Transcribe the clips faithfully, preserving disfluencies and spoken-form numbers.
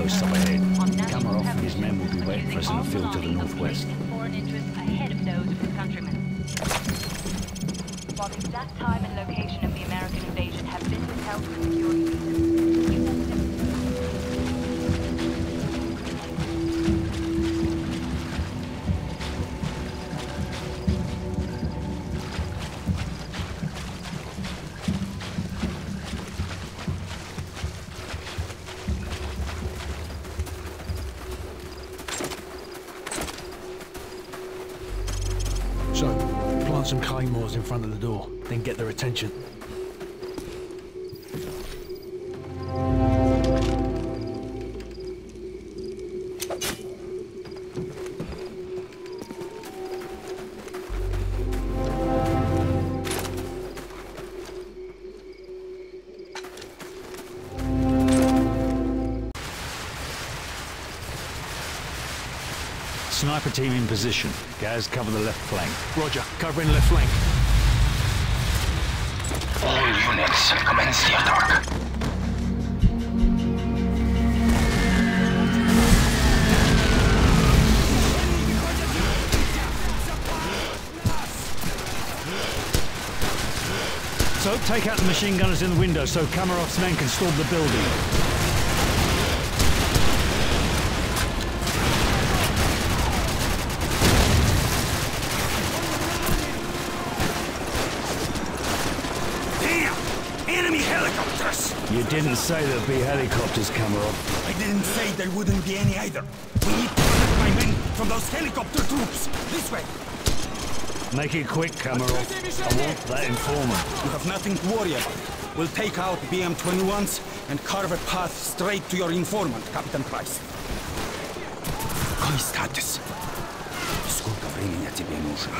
outposts up ahead. Kamarov and his men will be waiting for us in the field to the northwest. Foreign interests ahead of those of his countrymen. While the exact time and location of the American invasion have been withheld for security reasons, you will simply... So, plant some claymores in front of the door, then get their attention. Sniper team in position. Gaz, cover the left flank. Roger, covering left flank. All units, commence the attack. So, take out the machine gunners in the window so Kamarov's men can storm the building. You didn't say there'd be helicopters, Kamarov. I didn't say there wouldn't be any either. We need to protect my men from those helicopter troops. This way. Make it quick, Kamarov. I want that informer. You have nothing to worry about. We'll take out B M twenty-ones and carve a path straight to your informant, Captain Price. Какой статус? Сколько времени тебе нужно?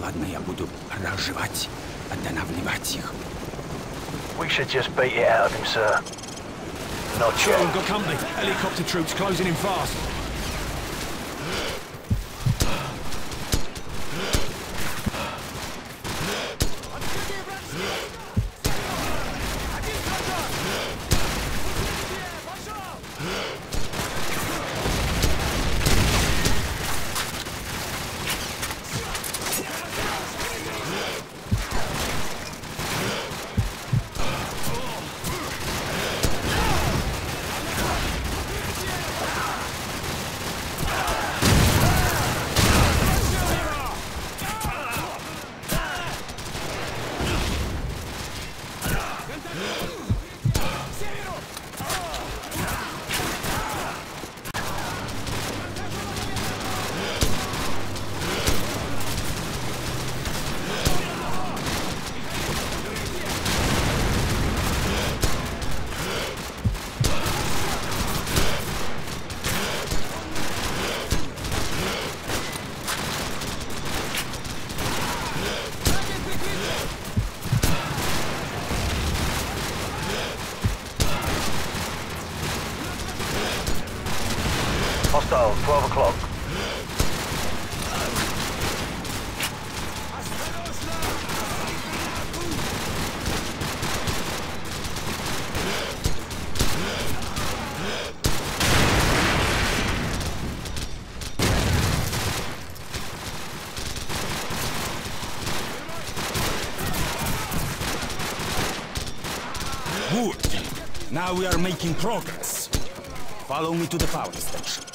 Ладно, я буду разжевать, останавливать их. We should just beat it out of him, sir. Not sure. We've got company. Helicopter troops closing in fast. Hostile, twelve o'clock. Good. Now we are making progress. Follow me to the power station.